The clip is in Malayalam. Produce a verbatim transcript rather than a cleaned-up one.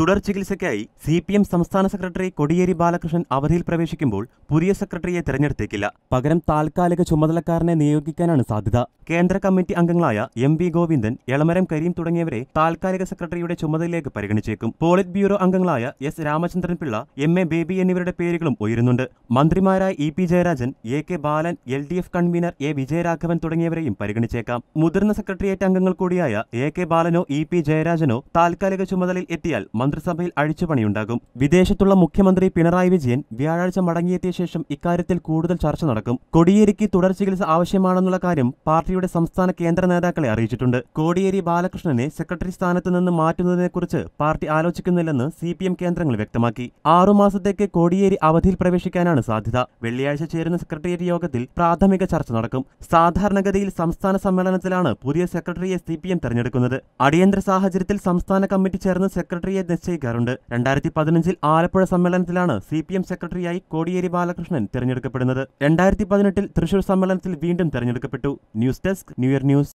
തുടർ ചികിത്സയ്ക്കായി സി പി എം സംസ്ഥാന സെക്രട്ടറി കൊടിയേരി ബാലകൃഷ്ണൻ അവധിയിൽ പ്രവേശിക്കുമ്പോൾ പുതിയ സെക്രട്ടറിയെ തിരഞ്ഞെടുത്തേക്കില്ല. പകരം താൽക്കാലിക ചുമതലക്കാരനെ നിയോഗിക്കാനാണ് സാധ്യത. കേന്ദ്ര കമ്മിറ്റി അംഗങ്ങളായ എം വി ഗോവിന്ദൻ, ഇളമരം കരീം തുടങ്ങിയവരെ താൽക്കാലിക സെക്രട്ടറിയുടെ ചുമതലയിലേക്ക് പരിഗണിച്ചേക്കും. പോളിറ്റ് ബ്യൂറോ അംഗങ്ങളായ S Ramachandran Pillai, M A Baby എന്നിവരുടെ പേരുകളും ഉയരുന്നുണ്ട്. മന്ത്രിമാരായ E P Jayarajan, A K Balan, L D F convener A Vijayaraghavan തുടങ്ങിയവരെയും പരിഗണിച്ചേക്കാം. മുതിർന്ന സെക്രട്ടേറിയറ്റ് അംഗങ്ങൾ കൂടിയായ എ കെ ബാലനോ ഇ പി ജയരാജനോ താൽക്കാലിക ചുമതലയിൽ എത്തിയാൽ മന്ത്രിസഭയിൽ അഴിച്ചുപണിയുണ്ടാകും. വിദേശത്തുള്ള മുഖ്യമന്ത്രി പിണറായി വിജയൻ വ്യാഴാഴ്ച മടങ്ങിയെത്തിയ ശേഷം ഇക്കാര്യത്തിൽ കൂടുതൽ ചർച്ച നടക്കും. കോടിയേരിക്ക് തുടർ ചികിത്സ ആവശ്യമാണെന്നുള്ള കാര്യം പാർട്ടിയുടെ സംസ്ഥാന കേന്ദ്ര നേതാക്കളെ അറിയിച്ചിട്ടുണ്ട്. കോടിയേരി ബാലകൃഷ്ണനെ സെക്രട്ടറി സ്ഥാനത്ത് നിന്ന് മാറ്റുന്നതിനെക്കുറിച്ച് പാർട്ടി ആലോചിക്കുന്നില്ലെന്ന് സി പി എം കേന്ദ്രങ്ങൾ വ്യക്തമാക്കി. ആറുമാസത്തേക്ക് കോടിയേരി അവധിയിൽ പ്രവേശിക്കാനാണ് സാധ്യത. വെള്ളിയാഴ്ച ചേരുന്ന സെക്രട്ടേറിയറ്റ് യോഗത്തിൽ പ്രാഥമിക ചർച്ച നടക്കും. സാധാരണഗതിയിൽ സംസ്ഥാന സമ്മേളനത്തിലാണ് പുതിയ സെക്രട്ടറിയെ സി പി എം തെരഞ്ഞെടുക്കുന്നത്. അടിയന്തര സാഹചര്യത്തിൽ സംസ്ഥാന കമ്മിറ്റി ചേർന്ന് സെക്രട്ടറിയെ നിശ്ചയിക്കാറുണ്ട്. രണ്ടായിരത്തി പതിനഞ്ചിൽ ആലപ്പുഴ സമ്മേളനത്തിലാണ് സി പി എം സെക്രട്ടറിയായി കോടിയേരി ബാലകൃഷ്ണൻ തിരഞ്ഞെടുക്കപ്പെടുന്നത്. രണ്ടായിരത്തി പതിനെട്ടിൽ തൃശൂർ സമ്മേളനത്തിൽ വീണ്ടും തെരഞ്ഞെടുക്കപ്പെട്ടു. News desk, new year news.